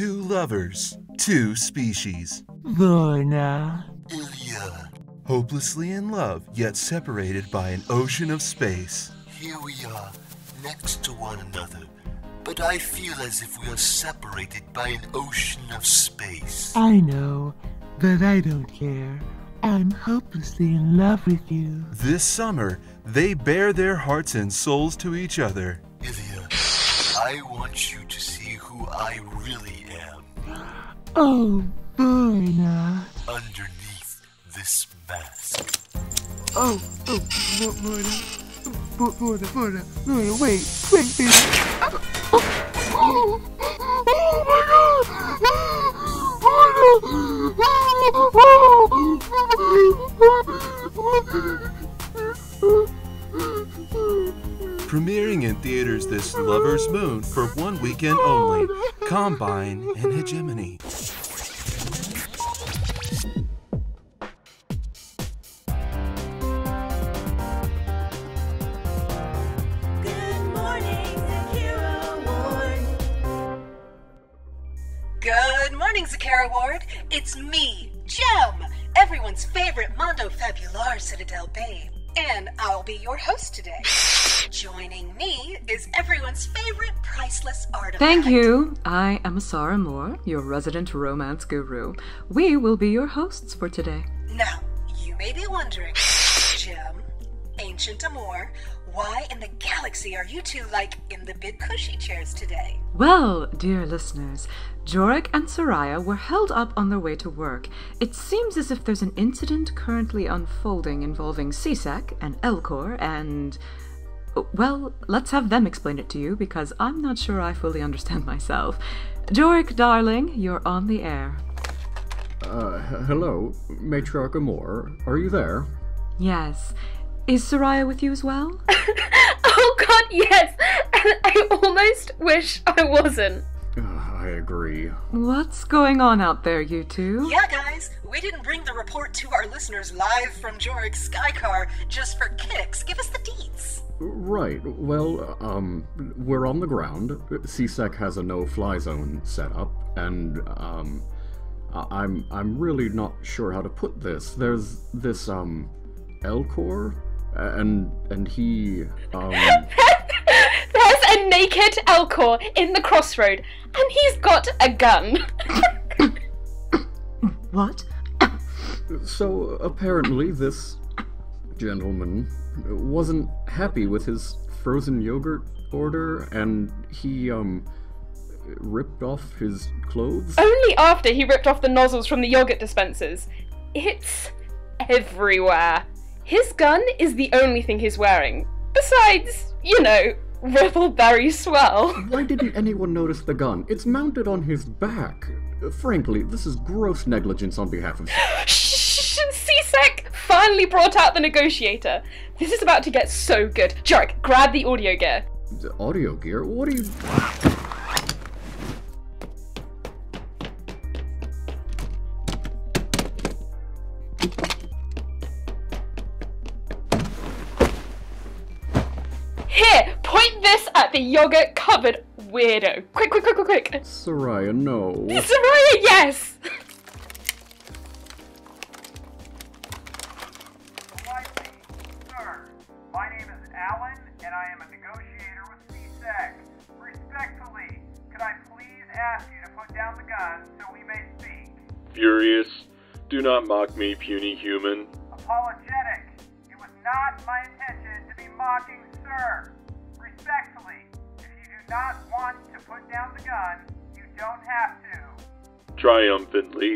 Two lovers, two species. Vorna. Ilya. Hopelessly in love, yet separated by an ocean of space. Here we are, next to one another, but I feel as if we are separated by an ocean of space. I know, but I don't care. I'm hopelessly in love with you. This summer, they bare their hearts and souls to each other. Ilya, I want you to see who I really am. Oh, Vorna. Underneath this mask. Oh, Vorna. Vorna, wait, baby. Oh my God! Vorna! Premiering in theaters this Lover's Moon for one weekend only. Combine and Hegemony. Zakera Ward, it's me, Gem, everyone's favorite Mondo Fabular Citadel babe, and I'll be your host today. Joining me is everyone's favorite priceless artifact. Thank you. I am Asari Amore, your resident romance guru. We will be your hosts for today. Now, you may be wondering, Gem, Ancient Amore, why in the galaxy are you two, like, in the big cushy chairs today? Well, dear listeners, Jorik and Soraya were held up on their way to work. It seems as if there's an incident currently unfolding involving C-Sec and Elcor and... well, let's have them explain it to you, because I'm not sure I fully understand myself. Jorik, darling, you're on the air. Hello, Matriarch Amore. Are you there? Yes. Is Soraya with you as well? Oh God, yes! I almost wish I wasn't. I agree. What's going on out there, you two? Yeah, guys, we didn't bring the report to our listeners live from Jorik's Skycar just for kicks. Give us the deets. Right, well, we're on the ground. C-Sec has a no-fly zone set up, and, I'm really not sure how to put this. There's this, Elcor? And he, there's a naked Elcor in the crossroad, and he's got a gun. What? So, apparently, this gentleman wasn't happy with his frozen yogurt order, and he, ripped off his clothes? Only after he ripped off the nozzles from the yogurt dispensers. It's everywhere. His gun is the only thing he's wearing. Besides, you know, Rippleberry Swell. Why didn't anyone notice the gun? It's mounted on his back. Frankly, this is gross negligence on behalf of... Shh! C-Sec finally brought out the negotiator. This is about to get so good. Jorik, grab the audio gear. The audio gear? What are you... The yogurt covered weirdo. Quick. Soraya, no. Soraya, yes! Politely, sir. My name is Alan, and I am a negotiator with C-Sec. Respectfully, could I please ask you to put down the gun so we may speak? Furious. Do not mock me, puny human. Apologetic. It was not my intention to be mocking, sir. Respectfully, if you do not want to put down the gun, you don't have to. Triumphantly.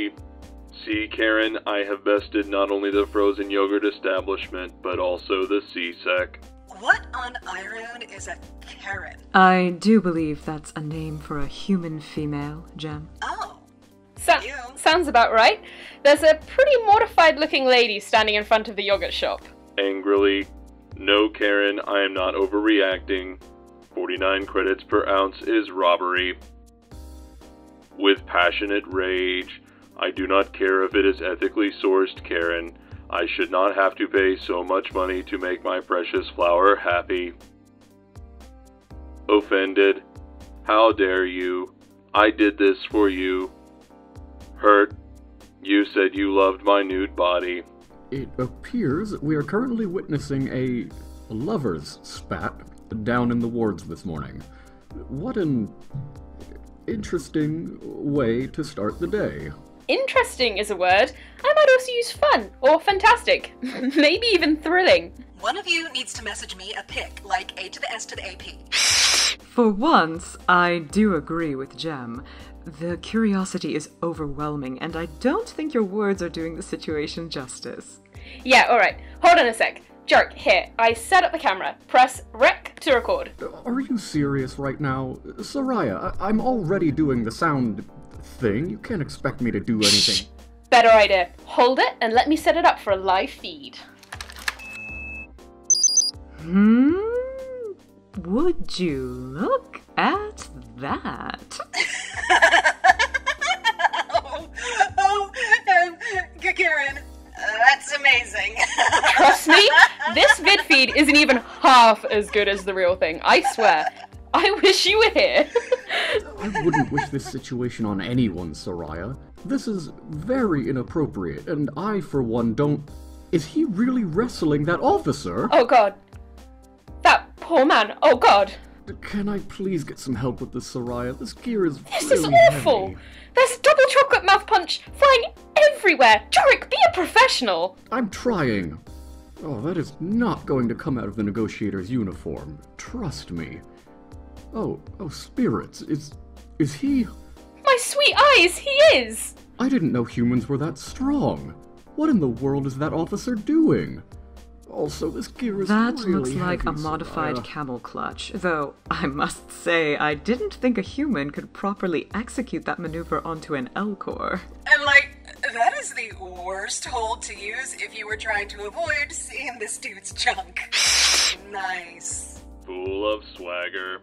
See, Karen, I have bested not only the frozen yogurt establishment, but also the C-Sec. What on iron is a Karen? I do believe that's a name for a human female, Gem. Oh. Sounds about right. There's a pretty mortified-looking lady standing in front of the yogurt shop. Angrily. No, Karen, I am not overreacting. 49 credits per ounce is robbery. With passionate rage, I do not care if it is ethically sourced, Karen. I should not have to pay so much money to make my precious flower happy. Offended. How dare you? I did this for you. Hurt, you said you loved my nude body. It appears we are currently witnessing a lover's spat down in the wards this morning. What an interesting way to start the day. Interesting is a word. I might also use fun, or fantastic, maybe even thrilling. One of you needs to message me a pic, like A to the S to the AP. For once, I do agree with Gem. The curiosity is overwhelming, and I don't think your words are doing the situation justice. Yeah, alright. Hold on a sec. Jorik, here. I set up the camera. Press rec to record. Are you serious right now? Soraya, I'm already doing the sound thing. You can't expect me to do anything. Better idea. Hold it and let me set it up for a live feed. Would you look at that? Karen, that's amazing. Trust me, this vid feed isn't even half as good as the real thing, I swear. I wish you were here. I wouldn't wish this situation on anyone, Soraya. This is very inappropriate, and I, for one, don't... Is he really wrestling that officer? Oh, God. That poor man. Oh, God. Can I please get some help with this, Soraya? This gear is really This is awful! Heavy. There's double chocolate mouth punch flying everywhere! Jorik, be a professional! I'm trying. Oh, that is not going to come out of the negotiator's uniform. Trust me. Oh, spirits. Is he... My sweet eyes, he is! I didn't know humans were that strong. What in the world is that officer doing? Also, this gear is really heavy. That looks like a modified camel clutch, though I must say I didn't think a human could properly execute that maneuver onto an Elcor. And like, that is the worst hold to use if you were trying to avoid seeing this dude's junk. Nice. Fool of swagger.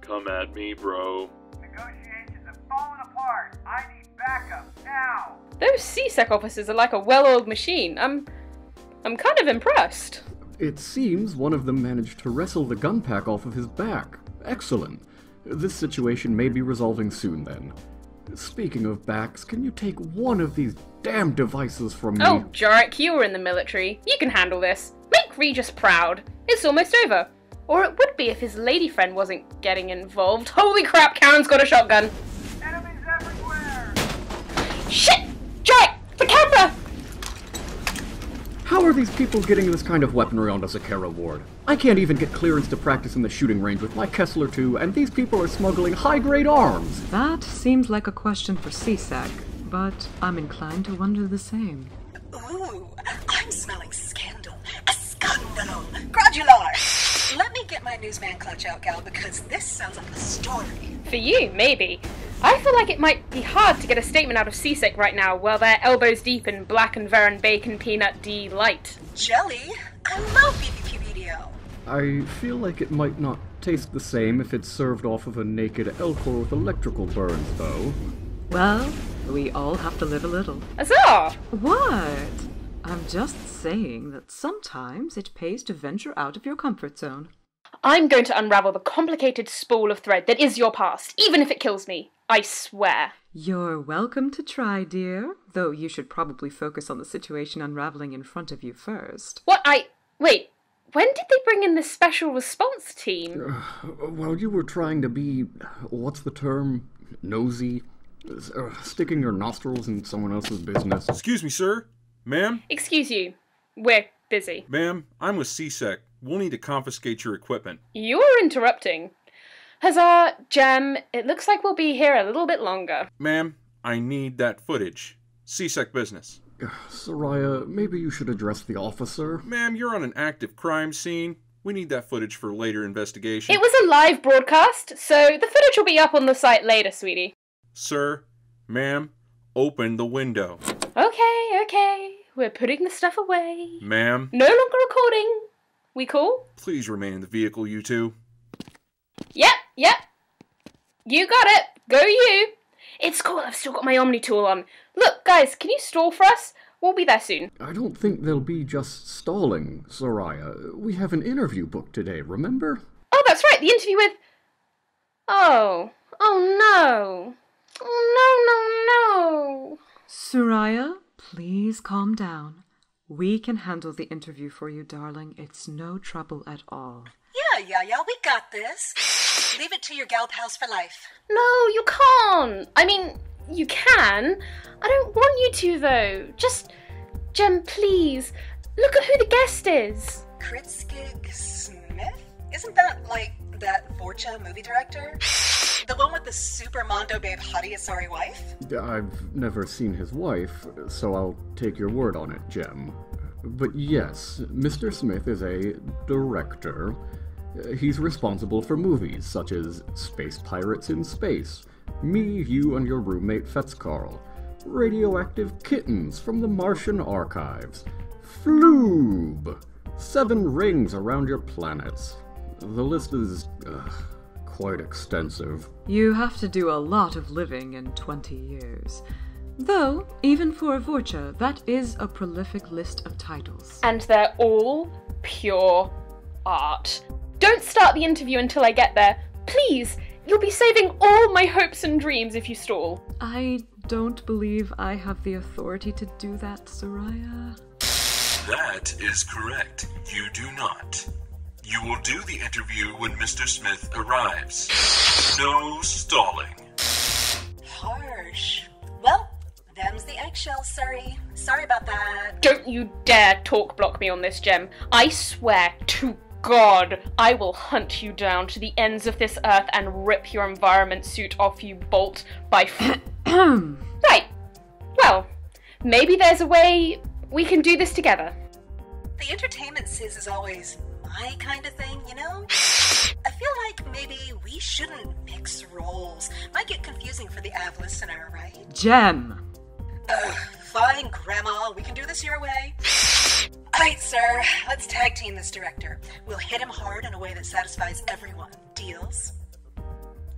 Come at me, bro. Negotiations have fallen apart. I need backup now. Those C-Sec officers are like a well-oiled machine. I'm kind of impressed. It seems one of them managed to wrestle the gun pack off of his back. Excellent. This situation may be resolving soon, then. Speaking of backs, can you take one of these damn devices from me? Oh, Jorik, you were in the military. You can handle this. Make Regis proud. It's almost over. Or it would be if his lady friend wasn't getting involved. Holy crap, Karen's got a shotgun. Enemies everywhere! Shit! Jorik, the camera! How are these people getting this kind of weaponry onto Zakera Ward? I can't even get clearance to practice in the shooting range with my Kessler II, and these people are smuggling high-grade arms! That seems like a question for C-Sec, but I'm inclined to wonder the same. Ooh, I'm smelling scandal. A scandal! Gradular! Let me get my newsman clutch out, gal, because this sounds like a story. For you, maybe. I feel like it might be hard to get a statement out of C-Sec right now while they're elbows deep in black and veron bacon peanut delight. Jelly? I love BBQ video. I feel like it might not taste the same if it's served off of a naked Elcor with electrical burns, though. Well, we all have to live a little. Azar! What? I'm just saying that sometimes it pays to venture out of your comfort zone. I'm going to unravel the complicated spool of thread that is your past, even if it kills me. I swear. You're welcome to try, dear. Though you should probably focus on the situation unraveling in front of you first. Wait, when did they bring in the special response team? Well, you were trying to be... what's the term? Nosy? Sticking your nostrils in someone else's business. Excuse me, sir. Ma'am? Excuse you. We're busy. Ma'am, I'm with C-Sec. We'll need to confiscate your equipment. You're interrupting. Huzzah, Gem, it looks like we'll be here a little bit longer. Ma'am, I need that footage. C-Sec business. Soraya, maybe you should address the officer. Ma'am, you're on an active crime scene. We need that footage for later investigation. It was a live broadcast, so the footage will be up on the site later, sweetie. Sir, ma'am, open the window. Okay. We're putting the stuff away. Ma'am. No longer recording. We cool? Please remain in the vehicle, you two. Yep. You got it. Go you. It's cool. I've still got my Omni tool on. Look, guys, can you stall for us? We'll be there soon. I don't think they'll be just stalling, Soraya. We have an interview booked today, remember? Oh, that's right. The interview with... Oh. Oh, no. Oh, no. Soraya, please calm down. We can handle the interview for you, darling. It's no trouble at all. Yeah, we got this. Leave it to your gal pals for life. No, you can't. I mean, you can. I don't want you to, though. Just, Gem, please, look at who the guest is. Kritzgig Smith? Isn't that, like, that Vorcha movie director? The one with the super mondo babe hottie Asari wife? I've never seen his wife, so I'll take your word on it, Gem. But yes, Mr. Smith is a director. He's responsible for movies such as Space Pirates in Space, Me, You, and Your Roommate Fetzkarl, Radioactive Kittens from the Martian Archives, Floob, 7 Rings Around Your Planets. The list is quite extensive. You have to do a lot of living in 20 years. Though, even for a Vorcha, that is a prolific list of titles. And they're all pure art. Don't start the interview until I get there. Please, you'll be saving all my hopes and dreams if you stall. I don't believe I have the authority to do that, Soraya. That is correct. You do not. You will do the interview when Mr. Smith arrives. No stalling. Harsh. Well, them's the eggshells, sorry. Sorry about that. Don't you dare talk block me on this, Gem. I swear to God, I will hunt you down to the ends of this earth and rip your environment suit off you bolt by Right. Well, maybe there's a way we can do this together. The entertainment sizz is always my kind of thing, you know? I feel like maybe we shouldn't mix roles. Might get confusing for the av listener, right? Gem! Ugh, fine, Grandma. We can do this your way. Alright, sir. Let's tag team this director. We'll hit him hard in a way that satisfies everyone. Deals?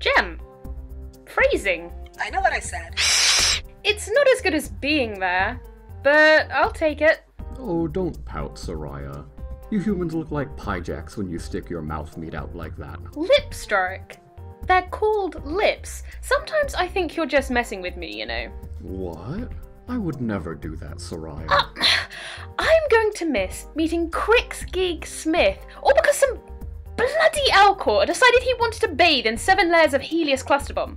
Gem. Phrasing. I know what I said. It's not as good as being there, but I'll take it. Oh, don't pout, Soraya. You humans look like pijacks when you stick your mouth meat out like that. Lipstroke. They're called lips. Sometimes I think you're just messing with me, you know. What? I would never do that, Soraya. I'm going to miss meeting Kritzgig Smith, all because some bloody Elcor decided he wanted to bathe in 7 layers of Helios cluster bomb.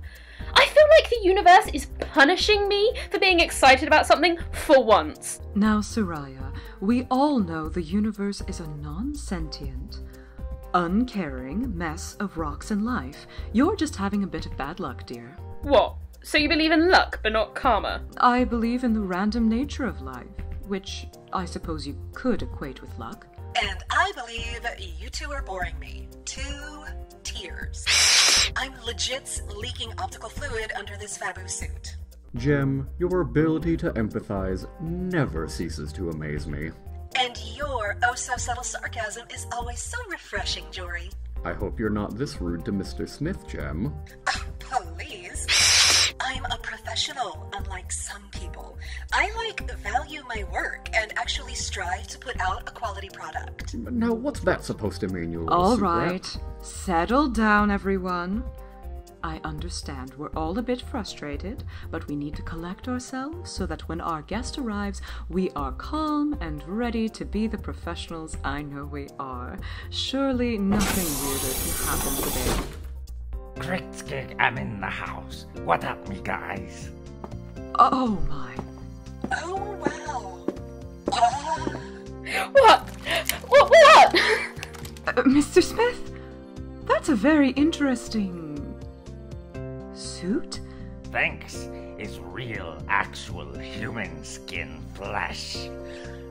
I feel like the universe is punishing me for being excited about something for once. Now, Soraya, we all know the universe is a non-sentient, uncaring mess of rocks and life. You're just having a bit of bad luck, dear. What? So you believe in luck, but not karma? I believe in the random nature of life, which I suppose you could equate with luck. And I believe you two are boring me. Two tears. I'm legit leaking optical fluid under this Fabu suit. Gem, your ability to empathize never ceases to amaze me. And your oh-so-subtle sarcasm is always so refreshing, Jorik. I hope you're not this rude to Mr. Smith, Gem. Oh, please. I'm a professional, unlike some people. I, value my work and actually strive to put out a quality product. Now, what's that supposed to mean, you little super? Alright. Settle down, everyone. I understand we're all a bit frustrated, but we need to collect ourselves so that when our guest arrives, we are calm and ready to be the professionals I know we are. Surely nothing weirder can happen today. Kritzgig, I'm in the house. What up, me guys? Oh my. Oh wow. What? Mr. Smith? That's a very interesting suit. Thanks. It's real, actual human skin flesh.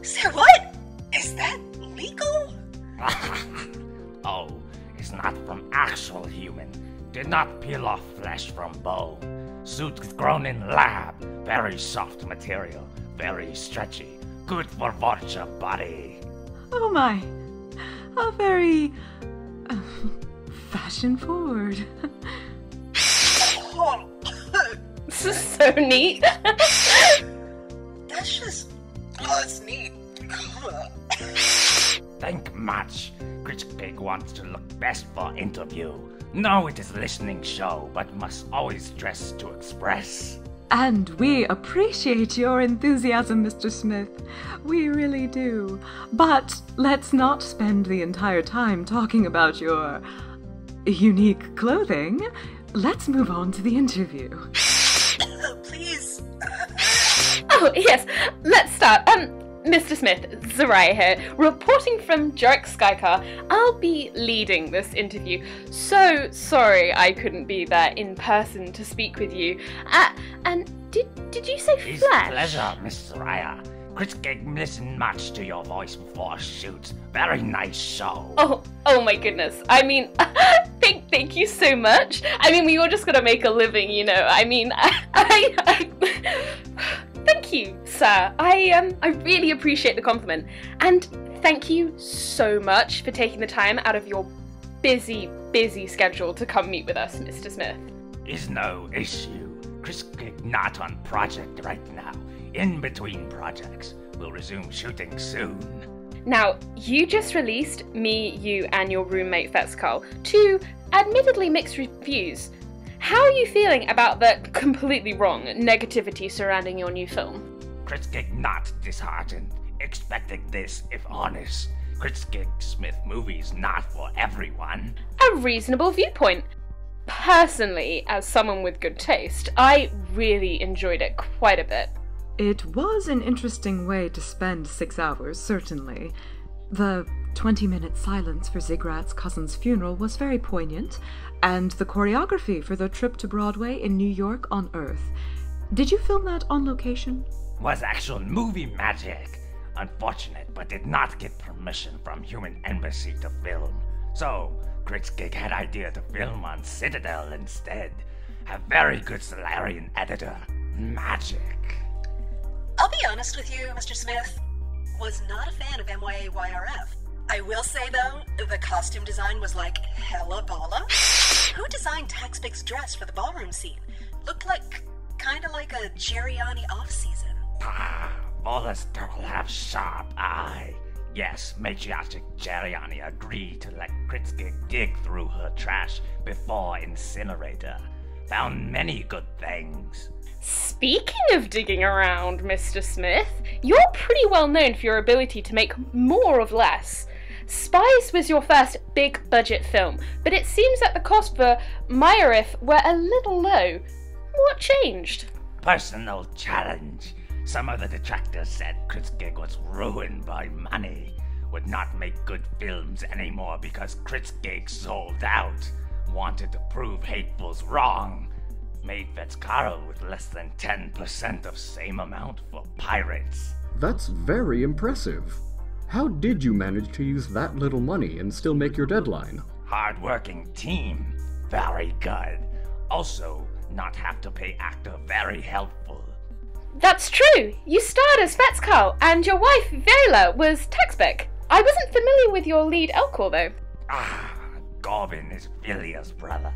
Sir, what? Is that legal? Oh, it's not from actual human. Did not peel off flesh from bone. Suit grown in lab. Very soft material. Very stretchy. Good for Vorcha body. Oh my. How very... Fashion forward. This is so neat. That's just... Oh, it's neat. Think much. Kritzgig wants to look best for interview. No, it is listening show, but must always dress to express. And we appreciate your enthusiasm, Mr. Smith. We really do. But let's not spend the entire time talking about your unique clothing. Let's move on to the interview. Please. Oh, yes. Let's start. Mr. Smith, Soraya here, reporting from Jorik's Skycar. I'll be leading this interview. So sorry I couldn't be there in person to speak with you. And did you say it's flesh? It's a pleasure, Miss Soraya. Kritzgig listened much to your voice before shoot. Very nice show. Oh my goodness. I mean, thank you so much. I mean, we all just gotta make a living, you know. I mean, thank you, sir. I really appreciate the compliment, and thank you so much for taking the time out of your busy schedule to come meet with us, Mr. Smith. Is no issue. Kritzgig not on project right now. In between projects, we'll resume shooting soon. Now, you just released Me, You, and Your Roommate Fetzkarl to admittedly mixed reviews. How are you feeling about the completely wrong negativity surrounding your new film? Kritzgig not disheartened. Expecting this, if honest. Kritzgig Smith movies not for everyone. A reasonable viewpoint. Personally, as someone with good taste, I really enjoyed it quite a bit. It was an interesting way to spend 6 hours, certainly. The 20-minute silence for Ziggurat's cousin's funeral was very poignant, and the choreography for their trip to Broadway in New York on Earth. Did you film that on location? Was actual movie magic. Unfortunate, but did not get permission from Human Embassy to film. So, Kritzgig had idea to film on Citadel instead. A very good Salarian editor. Magic. I'll be honest with you, Mr. Smith. Was not a fan of MYAYRF. I will say, though, the costume design was like hella bala. Who designed Taxpic's dress for the ballroom scene? Looked like, kinda like a Giuliani off-season. Bala's girl have sharp eye. Yes, matriarchic Giuliani agreed to let Kritzgig dig through her trash before incinerator. Found many good things. Speaking of digging around, Mr. Smith, you're pretty well known for your ability to make more of less. Spies was your first big-budget film, but it seems that the cost for Myrif were a little low. What changed? Personal challenge. Some of the detractors said Kritzgig was ruined by money, would not make good films anymore because Kritzgig sold out, wanted to prove hatefuls wrong. Made Fetzkarl with less than 10% of same amount for pirates. That's very impressive. How did you manage to use that little money and still make your deadline? Hard-working team. Very good. Also, not have to pay actor very helpful. That's true. You starred as Fetzkarl, and your wife, Vela, was Taxbeck. I wasn't familiar with your lead Elcor, though. Gorbin is Ilya's brother.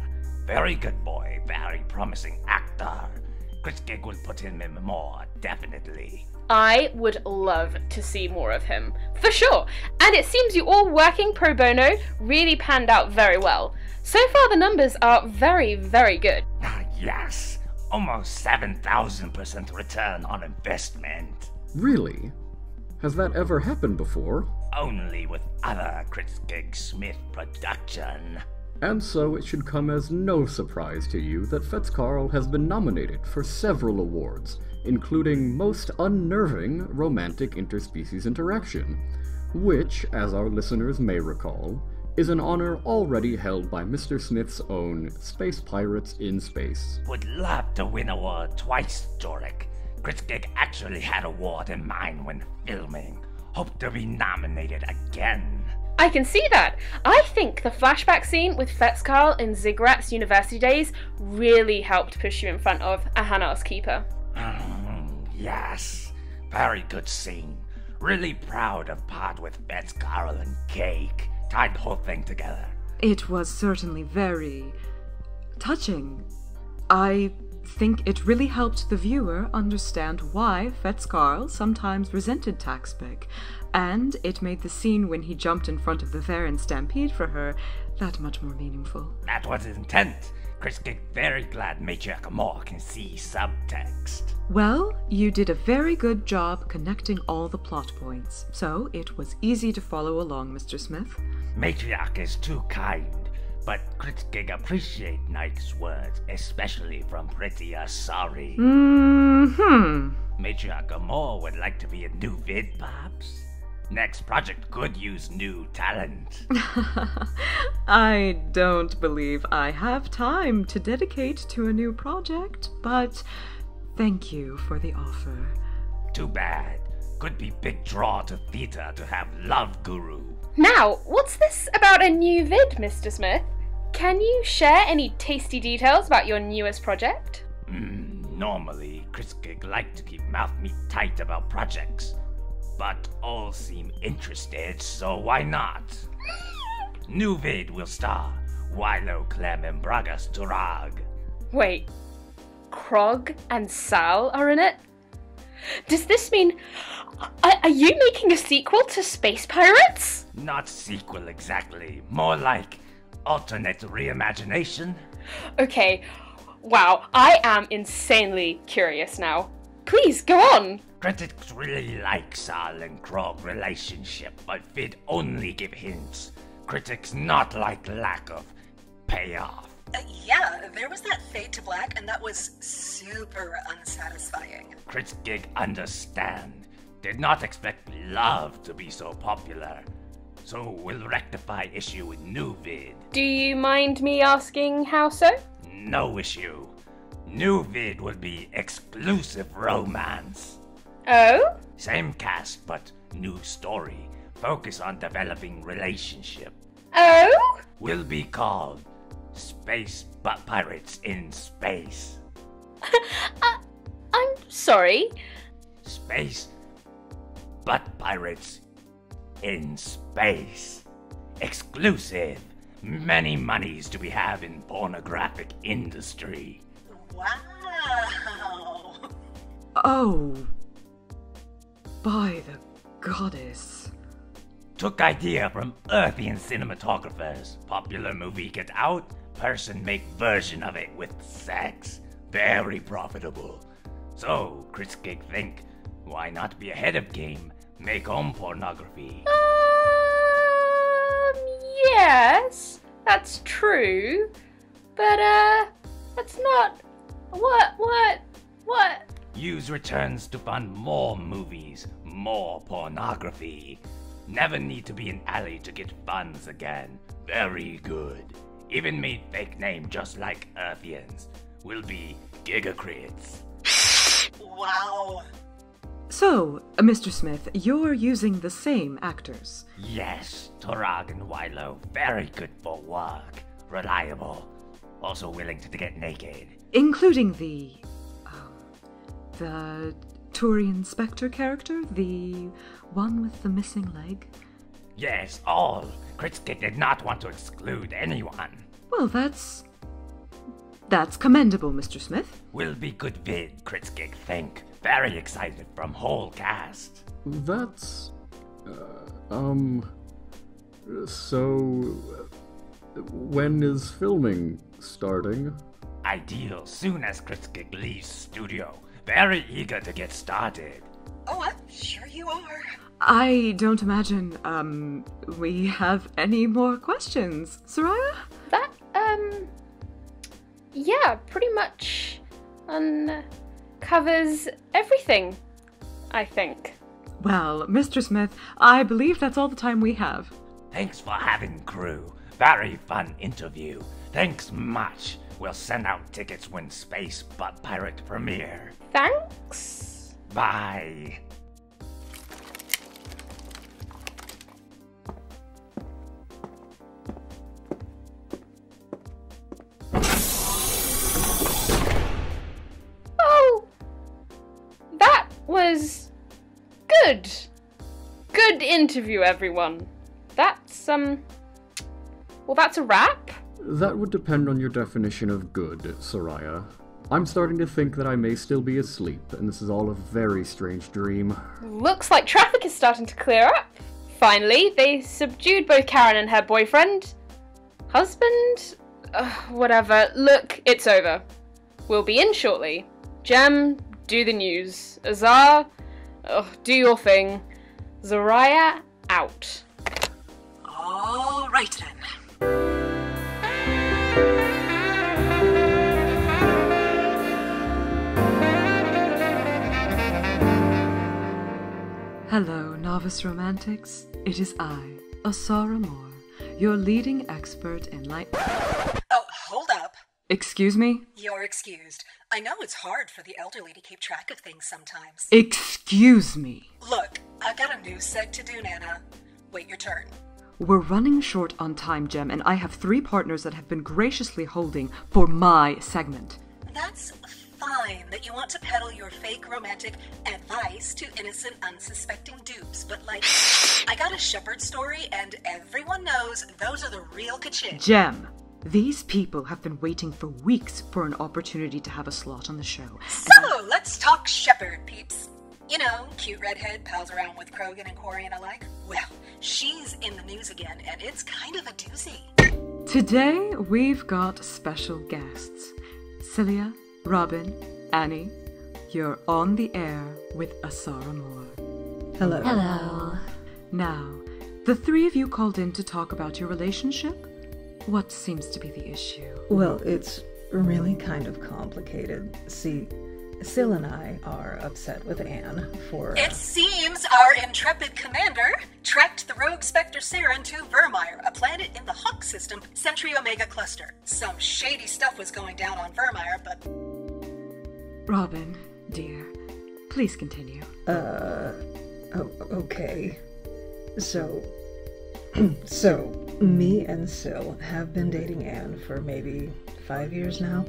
Very good boy, very promising actor. Kritzgig would put him in more, definitely. I would love to see more of him, for sure. And it seems you all working pro bono really panned out very well. So far the numbers are very good. Yes, almost 7,000% return on investment. Really? Has that ever happened before? Only with other Kritzgig Smith production. And so it should come as no surprise to you that Fetzkarl has been nominated for several awards, including Most Unnerving Romantic Interspecies Interaction, which, as our listeners may recall, is an honor already held by Mr. Smith's own Space Pirates in Space. Would love to win award twice, Jorik. Kritzgig actually had award in mind when filming. Hope to be nominated again. I can see that. I think the flashback scene with Fetzkarl in Ziggurat's university days really helped push you in front of Ahana's keeper. Yes, very good scene. Really proud of part with Fetzkarl and Cake. Tied the whole thing together. It was certainly very touching. I think it really helped the viewer understand why Fetzkarl sometimes resented Taxbeck, and it made the scene when he jumped in front of the Varan stampede for her that much more meaningful. That was his intent. Kritzgig very glad Matriarch Amore can see subtext. Well, you did a very good job connecting all the plot points, so it was easy to follow along, Mr. Smith. Matriarch is too kind, but Kritzgig appreciate nice words, especially from pretty Asari. Matriarch Amore would like to be a new vid, perhaps? Next project could use new talent. I don't believe I have time to dedicate to a new project, but thank you for the offer. Too bad. Could be big draw to theater to have Love Guru. Now, what's this about a new vid, Mr. Smith? Can you share any tasty details about your newest project? Normally, Kritzgig like to keep mouth meat tight about projects. But all seem interested, so why not? New vid will star Wilo, Clem, and Bragas Turg. Wait, Krog and Sal are in it? Does this mean... Are you making a sequel to Space Pirates? Not sequel exactly, more like alternate reimagination. Okay, wow, I am insanely curious now. Please, go on! Critics really like Sal and Krog relationship, but vid only give hints. Critics not like lack of payoff. Yeah, there was that fade to black, and that was super unsatisfying. Kritzgig understand. Did not expect love to be so popular. So we'll rectify issue with new vid. Do you mind me asking how so? No issue. New vid would be exclusive romance. Oh? Same cast, but new story. Focus on developing relationship. Oh? Will be called Space Butt Pirates in Space. I'm sorry? Space Butt Pirates in Space. Exclusive. Many monies to be had in pornographic industry. Wow! Oh, by the goddess. Took idea from Earthian cinematographers. Popular movie Get Out, person make version of it with sex. Very profitable. So, Kritzgig think, why not be ahead of game, make home pornography? Yes, that's true. But, that's not... What? Use returns to fund more movies, more pornography. Never need to be an alley to get funds again. Very good. Even made fake name just like Earthians. Will be Gigacrits. Wow. So, Mr. Smith, you're using the same actors? Yes, Turg and Wilo. Very good for work. Reliable. Also willing to get naked. Including the Turian Spectre character? The one with the missing leg? Yes, all. Kritzgig did not want to exclude anyone. Well, that's commendable, Mr. Smith. Will be good vid, Kritzgig think. Very excited from whole cast. That's... So... When is filming starting? Ideal soon as Kritzgig leaves studio. Very eager to get started. Oh, I'm sure you are. I don't imagine, we have any more questions. Soraya? That, yeah, pretty much covers everything, I think. Well, Mr. Smith, I believe that's all the time we have. Thanks for having crew. Very fun interview. Thanks much. We'll send out tickets when Space Butt Pirate premiere. Thanks. Bye. Oh, that was good. Good interview, everyone. That's well, that's a wrap. That would depend on your definition of good, Soraya. I'm starting to think that I may still be asleep, and this is all a very strange dream. Looks like traffic is starting to clear up. Finally, they subdued both Karen and her boyfriend. Husband? Whatever. Look, it's over. We'll be in shortly. Gem, do the news. Azar, do your thing. Soraya, out. All right then. Hello, novice romantics. It is I, Asari Amore, your leading expert in light. Oh, hold up. Excuse me? You're excused. I know it's hard for the elderly to keep track of things sometimes. Excuse me. Look, I've got a new seg to do, Nana. Wait your turn. We're running short on time, Gem, and I have three partners that have been graciously holding for my segment. That's fine that you want to peddle your fake romantic advice to innocent, unsuspecting dupes, but like, I got a Shepard story and everyone knows those are the real kachin. Gem, these people have been waiting for weeks for an opportunity to have a slot on the show. So, let's talk Shepard, peeps. You know, cute redhead pals around with Krog and Quarian alike. Well, she's in the news again, and it's kind of a doozy. Today, we've got special guests. Celia, Robin, Annie, you're on the air with Asari Amore. Hello. Hello. Now, the three of you called in to talk about your relationship. What seems to be the issue? Well, it's really kind of complicated. See, Sil and I are upset with Anne for... It seems our intrepid commander tracked the rogue Spectre Siren to Vermeer, a planet in the Hawk system, Century Omega Cluster. Some shady stuff was going down on Vermeer, but... Robin, dear, please continue. Okay. So, me and Sil have been dating Anne for maybe 5 years now.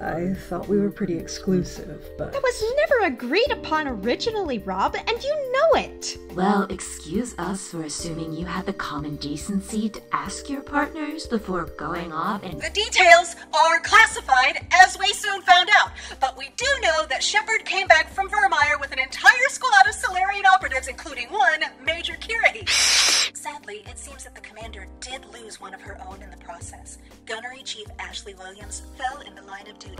I thought we were pretty exclusive, but... It was never agreed upon originally, Rob, and you know it! Well, excuse us for assuming you had the common decency to ask your partners before going off and... The details are classified, as we soon found out, but we do know that Shepard came back from Vermeer with an entire squad of Salarian operatives, including one, Major Kirahi. Sadly, it seems that the commander did lose one of her own in the process. Gunnery Chief Ashley Williams fell in the line of duty.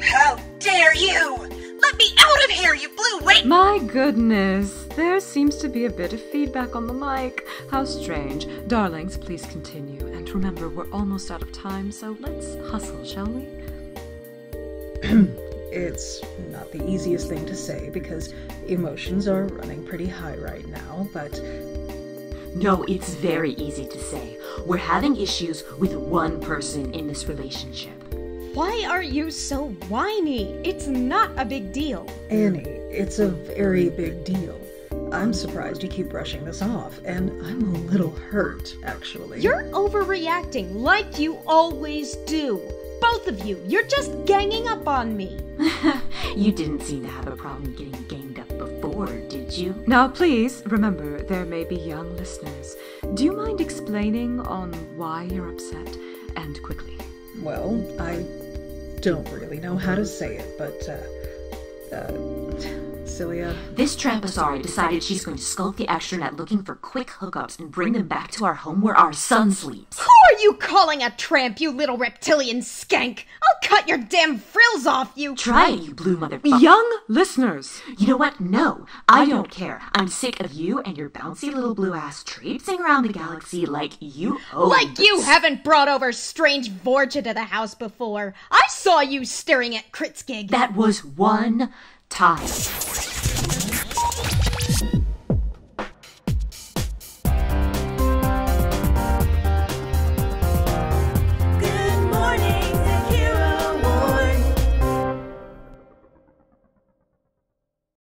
How dare you! Let me out of here, you blue witch! My goodness, there seems to be a bit of feedback on the mic. How strange. Darlings, please continue. And remember, we're almost out of time, so let's hustle, shall we? It's not the easiest thing to say because emotions are running pretty high right now, but... No, it's very easy to say. We're having issues with one person in this relationship. Why aren't you so whiny? It's not a big deal. Annie, it's a very big deal. I'm surprised you keep brushing this off, and I'm a little hurt, actually. You're overreacting like you always do. Both of you, you're just ganging up on me. You didn't seem to have a problem getting ganged up before, did you? Now please, remember, there may be young listeners. Do you mind explaining on why you're upset? And quickly. Well, I don't really know how to say it, but, Celia... This tramp Asari decided she's going to skulk the extranet looking for quick hookups and bring them back to our home where our son sleeps. Who are you calling a tramp, you little reptilian skank? I'll cut your damn frills off, you... Try it, you blue motherfucker. Young listeners! You know what? No, I don't care. I'm sick of you and your bouncy little blue ass traipsing around the galaxy like you own. Like you haven't brought over strange Vorcha to the house before. I saw you staring at Kritzgig. That was one time.